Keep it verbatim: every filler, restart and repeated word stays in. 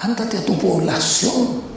ándate a tu población,